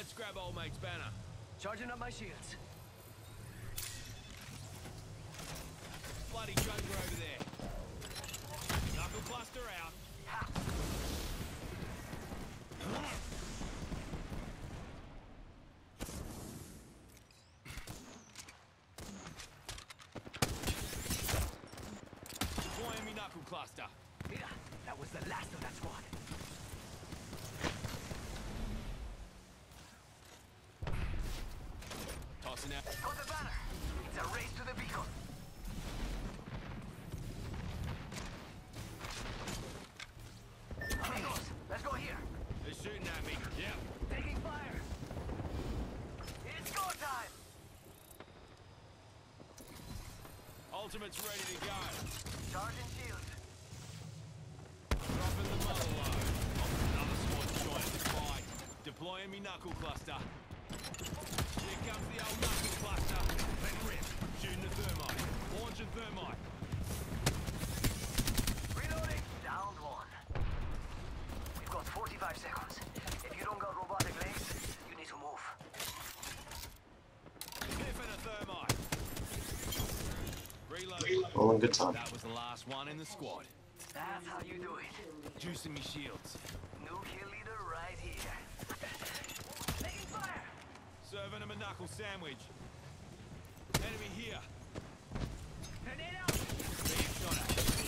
Let's grab old mate's banner. Charging up my shields. Bloody jungler over there. Knuckle cluster out. Ha. Knuckle cluster. Yeah, that was the last of that squad. Tossing out. Got the banner. It's a race to the beacon. Amigos, let's go here. They're shooting at me. Yeah. Taking fire. It's go time. Ultimate's ready to go. Charging shield. Dropping the muzzle load. Another squad joining the fight. Deploying me knuckle cluster. Here comes the old knuckle cluster. Let rip. Shooting the thermite. Launching thermite. Reloading. Down one. We've got 45 seconds. If you don't got robotic legs, you need to move. Sniffing a thermite. Reload. All in good time. That was the last one in the squad. That's how you do it. Juicing me shields. New kill leader right here. Making fire. Serving him a knuckle sandwich. Enemy here. Tornado. Shot at.